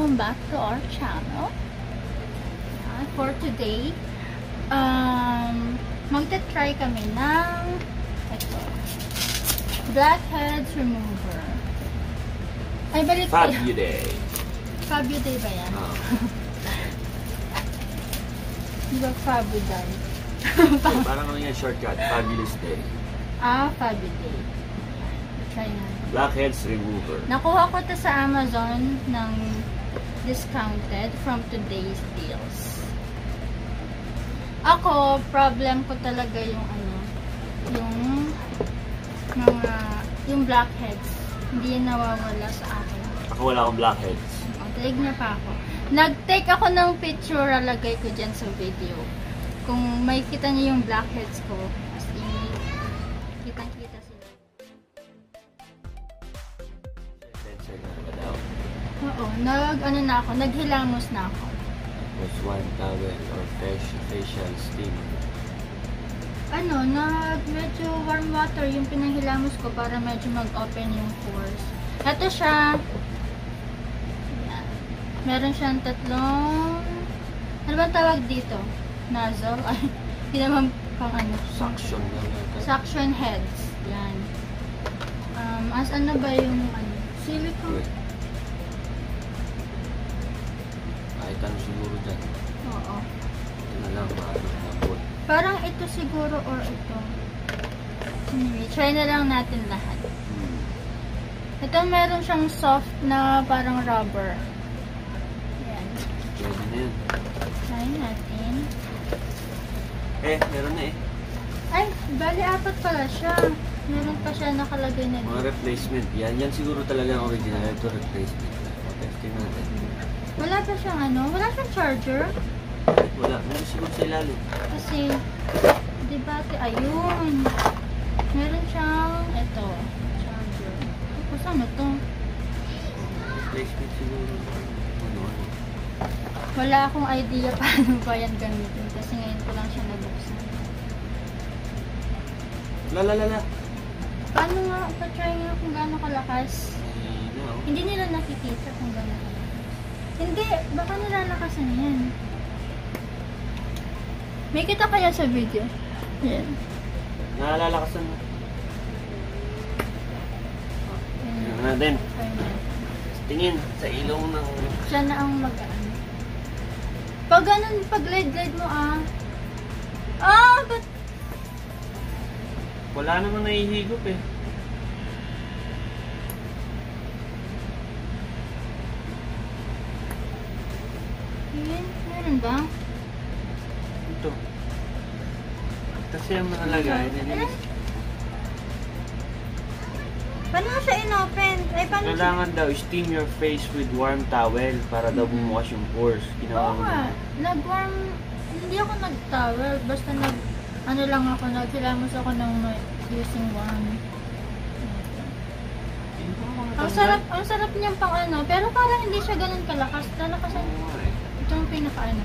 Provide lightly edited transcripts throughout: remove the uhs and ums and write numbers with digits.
welcome back to our channel. For today, magta-try kami ng ito, blackheads remover. Ay, balik ko. Fabuday ba yan? Di ba Fabuday? Parang ano yung shortcut, Fabulous Day. Ah, Fabuday. Try na. Blackheads remover. Nakuha ko ito sa Amazon ng discounted from today's deals. Ako, problem ko talaga yung ano, yung blackheads. Hindi nawawala sa akin. Ako wala akong blackheads. Talig na pa ako. Nag-take ako ng picture, alagay ko dyan sa video. Kung may kita niyo yung blackheads ko, as in, kitang-kita sila. Oo, naghilamos na ako. Plus one towel or facial steam. Ano, medyo warm water yung pinahilamos ko para medyo mag-open yung pores. Ito siya. Ayan. Meron siyang tatlong, ano ba tawag dito? Nozzle? Ay, hindi naman pang ano. Suction. Suction heads. Yan. As ano ba yung ano? Silicone? Ano siguro dyan. Oo. Ito na lang, parang ito siguro or ito. Anyway, try na lang natin lahat. Ito meron siyang soft na parang rubber. Ayan. Try natin. Eh, meron na eh. Ay, bali apat pala siya. Meron pa siya nakalagay na dito. Mga replacement. Yan siguro talaga ang original. Ito replacement. Testing natin. Wala pa siyang ano? Wala siyang charger? Wala. Meron siguro sa ilalim. Kasi, di ba? Ayun. Meron siyang, ito. Charger. Tapos ano to? Replacement siguro. Wala akong idea paano ba yan gamitin. Kasi ngayon ko lang siya nabuksan. Lalalala. Paano nga? Pa-try nga kung gaano kalakas. Hindi nila nakikita kung gaano. Hindi, baka nilalakasan yan. May kita kaya sa video? Yan. Nalalakasan na. Tingnan na din. Tingin sa ilong ng... Siya na ang mag-ano. Pag ganun, pag glide-glide mo but... Wala namang nahihigop eh. Meron ba? Ito. Kasi yung nakalagay. Paano siya inopen? Kailangan daw steam your face with warm towel para daw bumukas yung pores. Oo nga. Nag-warm. Hindi ako nag-towel. Basta ano lang ako. Nagkilamos ako ng using warm. Ang sarap niyang pang ano. Pero parang hindi siya ganun kalakas. Nalakasan mo. Itong pinakaano.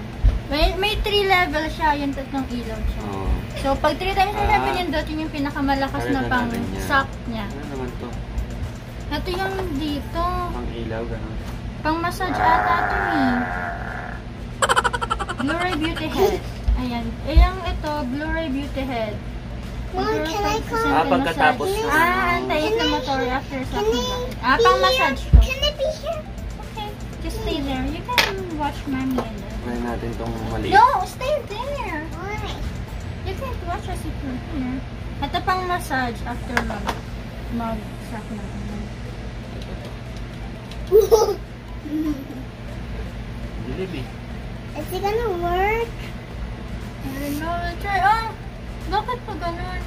May 3 level siya, yung tatlong ilaw siya. Oh. So, pag 3 times na level yung dot, yun yung pinakamalakas na pang suck niya. Ano naman to? Ito yung dito. Pang ilaw, ganun. Pang massage ata ito eh. Blu-ray Beauty Head. Ayan. Ayan ito, Blu-ray Beauty Head. Mom, can I call? Pagkatapos na. Antayin na motor after sucking. Pang massage ko. Can I be here? Okay. Just stay there. You can watch mommy and dad. Try natin itong maliit. No! Stay there! Why? You can't watch us if you're here. Ito pang massage after mag-suck natin. Is it gonna work? I don't know. We'll try. Oh! Bakit pa ganun?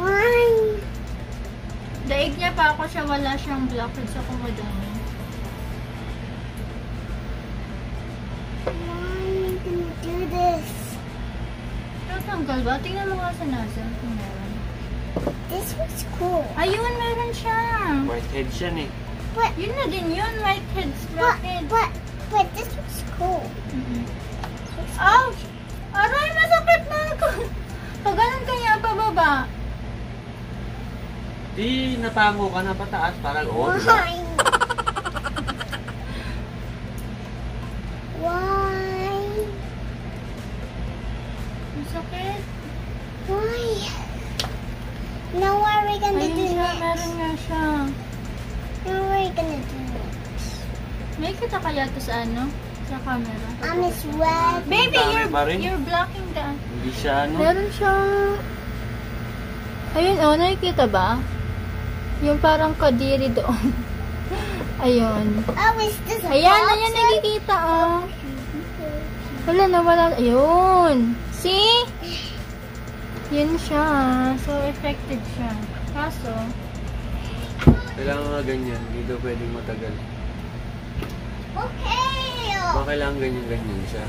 Why? Daig niya pa ako siya, wala siyang blockage sa kumadami. Mom, you can do this. Natanggal ba? Tingnan mo nga sa nozzle kung meron. This was cool. Ayun, meron siya. Whitehead siya eh. Yun na din yun, whiteheads. But this was cool. Oh! Aray, masakit na ako! Pag ganun kaya pababa. Di, natango ka na pataas para oh, di ba? Why? Ang sakit. Why? Now what are we gonna do next? Meron nga siya. Now what are we gonna do next? May kita kaya to sa ano? Sa camera? It's wet. Baby, you're blocking the... Hindi siya ano? Meron siya. Ayun oh, nakikita ba? Yung parang kadiri doon. Ayun. Oh, is this a box? Ayan, ayan, nakikita, oh. Wala na, wala. Ayun. See? Yun siya. So, affected siya. Kaso, kailangan nga ganyan. Hindi daw pwedeng matagal. Okay! Baka kailangan ganyan-ganyan siya.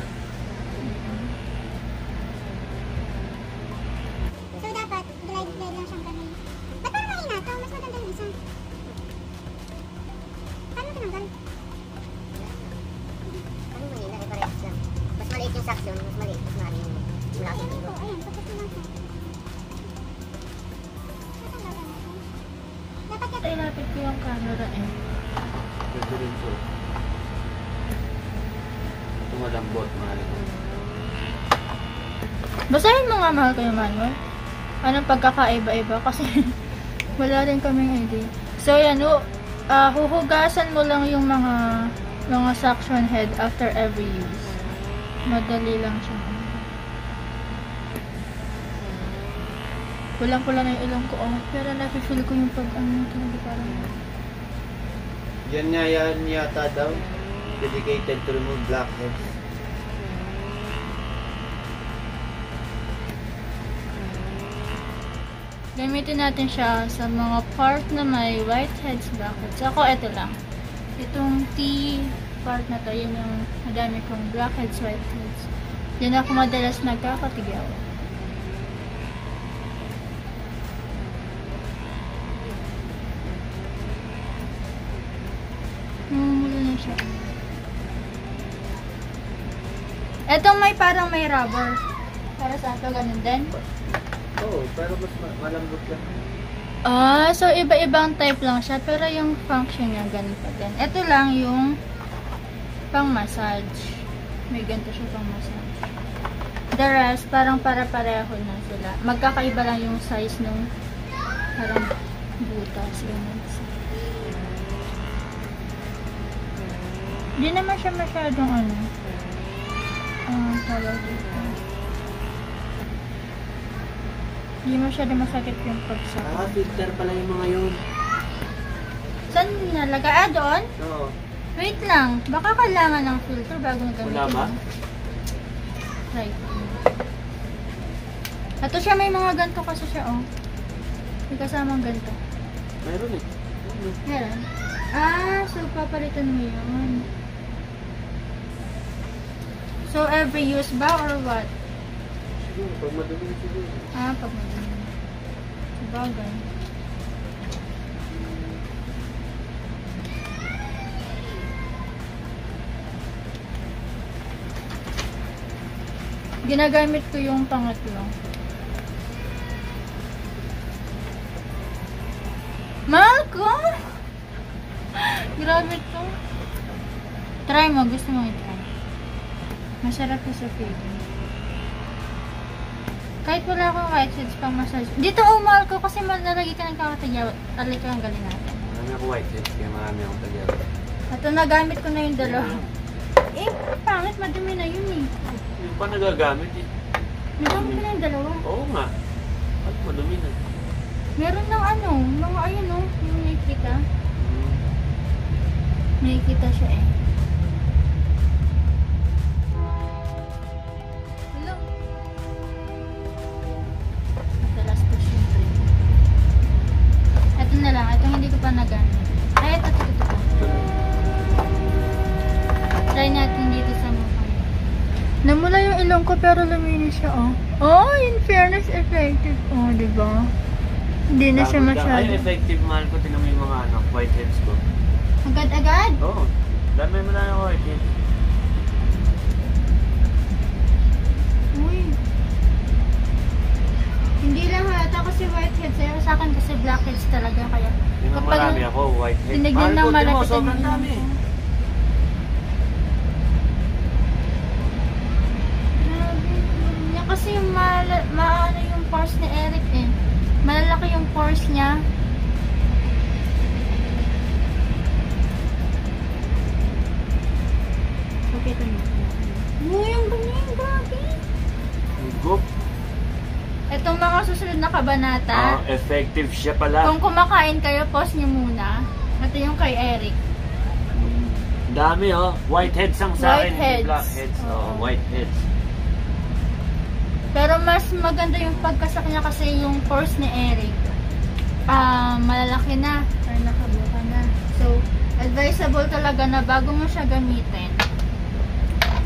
So, dapat dry lang siyang ganyan. Ba't parang mahina ito? Mas maganda yung isa. Tinanggal. Parang mahina, ay parehas lang. Mas maliit yung socks yun, mas maliit, mas mali yung malaki yung ibo. Ayan, pagkas naman siya. Matanggal na siya. Dapat yata ilapit ko yung camera eh. Pwede rin po. Ito malambot, mahal ko. Basahin mo nga mahal ko yung manual. Anong pagkakaiba-iba kasi wala rin kaming idea. So yan, huhugasan mo lang yung mga suction head after every use. Madali lang siya. Kulang-kulang na yung ilong ko. Oh, pero nafe-feel ko yung pag-ano. Yan nga yan yata daw. Dedicated to remove blackheads. Gamitin natin siya sa mga part na may whiteheads, blackheads. Ako, ito lang. Itong T part na to, yun yung madami kong blackheads, whiteheads. Yan ako madalas nagkakatigaw. Namumulo na siya. Itong may parang may rubber. Para sa ito, ganun din. Oo, pero mas malambot lang. Ah, so iba-ibang type lang siya. Pero yung function niya, ganun pa din. Ito lang yung pang-massage. May ganito siya pang-massage. The rest, parang para-pareho na sila. Magkakaiba lang yung size nung parang butas. Ganun. Hindi naman siya masyadong ano. Tala dito. Hindi masyadong masakit yung pagsak. Ah, filter pala yung mga yun. Saan nalaga? Ah, doon? Oo. Wait lang. Baka kailangan ng filter bago nagamitin. Wala ba? Right. Ito siya, may mga ganito kasi siya, oh. May kasamang ganito. Meron eh. Meron. Ah, so papalitan mo yun. So, every use ba or what? Pag madumi siguro. Ah, pag madumi. Sabagay. Ginagamit ko yung pangatlo. Mahal ko! Grabe to. Try mo. Gusto mo i-try. Masarap yung sa feeling. Kahit wala akong white heads pang massage. Dito umahal ko kasi nalagi ka ng kakatagyawat. Alay ko ang galing natin. Marami ako white heads kaya marami akong tagyawat. Ito nagamit ko na yung dalawa. Eh, pangit. Madumi na yun eh. Yung pa nagagamit eh. Nagamit ko na yung dalawa. Oo nga. At madumi na. Meron ng ano, mga ayun oh. Yung nakikita. Nakikita siya eh. Namula yung ilong ko pero luminis siya, oh. Oh, in fairness, effective. Oh, diba? Hindi na siya masyado. Ay, effective, mahal ko. Tingnan mo yung mga ano, whiteheads ko. Agad-agad? Oo. Dami mo na yung whiteheads. Uy. Hindi lang halata kasi whiteheads. Pero sa akin kasi blackheads talaga kaya. Hindi mo marami ako, whiteheads. Tinignan ng malapit mo, sobrang dami. Kasi maano yung pores ni Eric eh. Malalaki yung pores niya. Okay, ito niya. Yung ganyan, grabe. Higup. Itong mga susunod na kabanata. Effective siya pala. Kung kumakain kayo, pause niyo muna. Ito yung kay Eric. Dami oh. Whiteheads ang sa akin. Whiteheads. Blackheads. Oh, whiteheads. Pero mas maganda yung pagkasak niya kasi yung pores ni Eric malalaki na or nakabuka na. So, advisable talaga na bago mo siya gamitin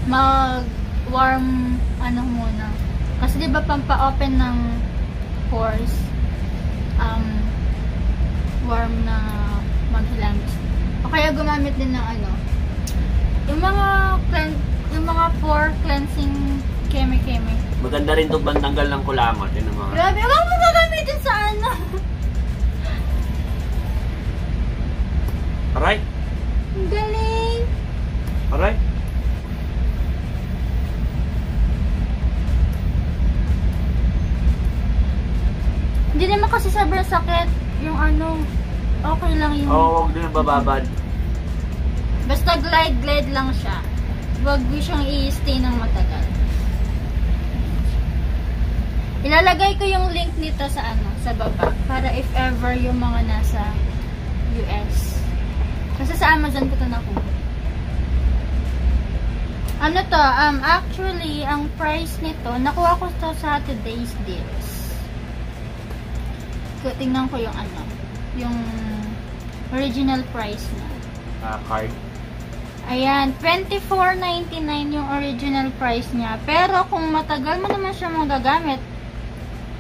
mag-warm ano muna. Kasi di ba pampa-open ng pores warm na maghilamis. O kaya gumamit din ng ano yung mga pore cleansing keme-keme. Maganda rin ito bantanggal ng kulamat. Yan ang mga... Grabe! Huwag mo gagamitin sa ano! Aray! Ang galing! Aray! Hindi naman kasi sobrang sakit yung ano. Okay lang yung... Oo, huwag din bababad. Basta glide-glide lang siya. Huwag siyang i-stay ng matagal. Ilalagay ko yung link nito sa ano, sa baba para if ever yung mga nasa US. Kasi sa Amazon ko 'to nakuha. Ano 'to? Actually ang price nito, nakuha ko 'to sa today's deals. So, tingnan ko yung ano, yung original price na. Card. Ayan, $24.99 yung original price niya. Pero kung matagal mo naman siya magagamit,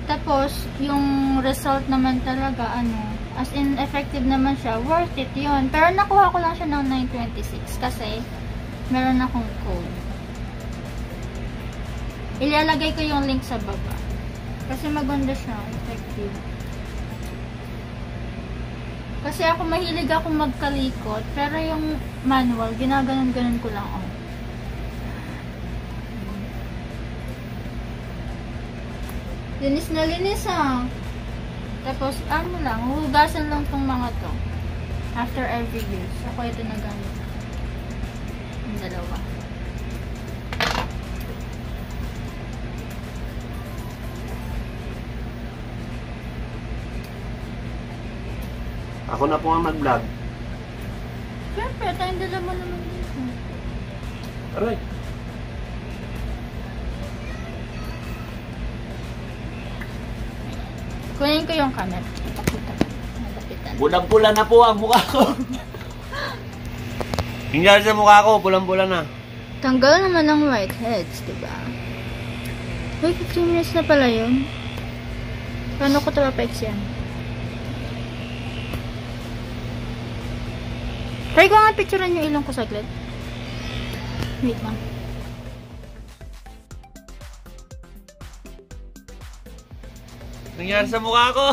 tapos yung result naman talaga ano, as in effective naman siya, worth it 'yun. Pero nakuha ko lang siya ng 926 kasi meron akong code. Ilalagay ko yung link sa baba. Kasi maganda siya, effective. Kasi ako mahilig ako magkalikot, pero yung manual ginaganon-ganon ko lang oh. Linis na linis ah. Tapos ano lang, hugasan lang tong mga to. After every use. Ako ito nagamit. Yung dalawa. Ako na po ang mag-vlog. Siyempre, tayong dalawa naman dito. Alright. Kunin ko yung kamer. Malapitan. Bulang-bula na po ang mukha ko. Tingnan sa mukha ko, bulang-bula na. Tanggal naman ang whiteheads, diba? Uy, 15 minutes na pala yun. Paano ko trapex yan? Try ko nga picturean yung ilong ko saglit. Wait lang. Nangyari sa mukha ko.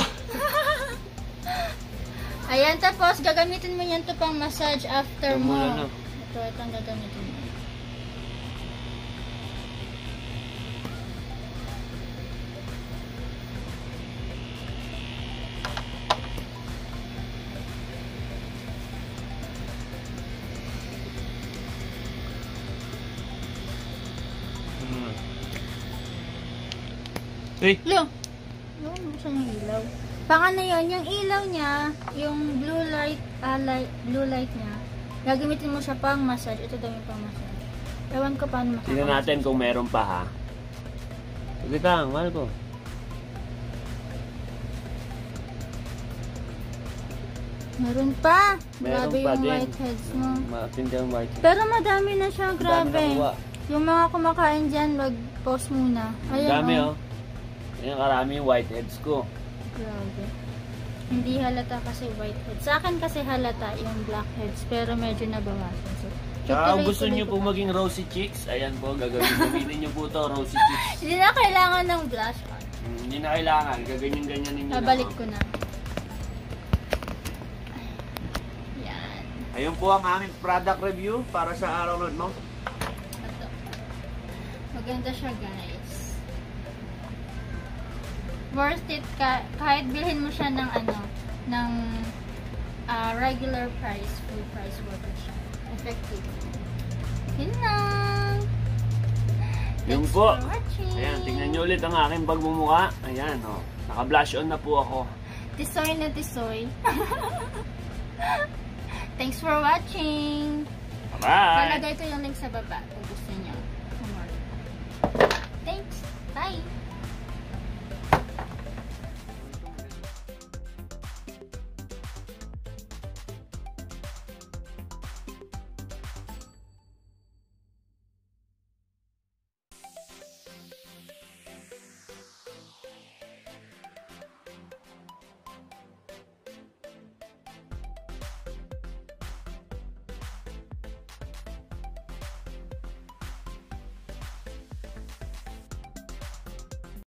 Ayan, tapos gagamitin mo yan to pang massage after mo. Na. Ito ang gagamitin mo. Hey. Hello. Baka na yun, yung ilaw niya, yung blue light niya, gagamitin mo siya pang massage. Ito daw yung pang massage. Ewan ko paano massage. Tignan natin kung meron pa ha. Sige lang, mahal ko. Meron pa. Grabe yung whiteheads mo. Matindi ang whiteheads. Pero madami na siya, grabe. Yung mga kumakain dyan, mag-pause muna. Ayan, dami oh. Yung karami yung whiteheads ko. Grabe. Hindi halata kasi whiteheads. Sa akin kasi halata yung blackheads pero medyo nabawasan. So, kung gusto niyo po maging rosy cheeks, ayan po, gagawin. Gamitin niyo po ito, rosy cheeks. Hindi na kailangan ng blush on. Hindi na kailangan. Gaganyan-ganyan ninyo na. Babalik ko na. Ayan. Ayun po ang aming product review para sa araw nun mo. Ito. Maganda siya guys. Worth it kahit bilhin mo siya ng ano, ng regular price, full price worth it siya. Effective. Yun lang. Yun po. Ayan, tingnan nyo ulit ang aking pagmumuka. Ayan, oh. Naka-blush on na po ako. Tisoy na tisoy. Thanks for watching. Bye-bye. Palagay ito yung link sa baba kung gusto nyo. Thanks. Bye.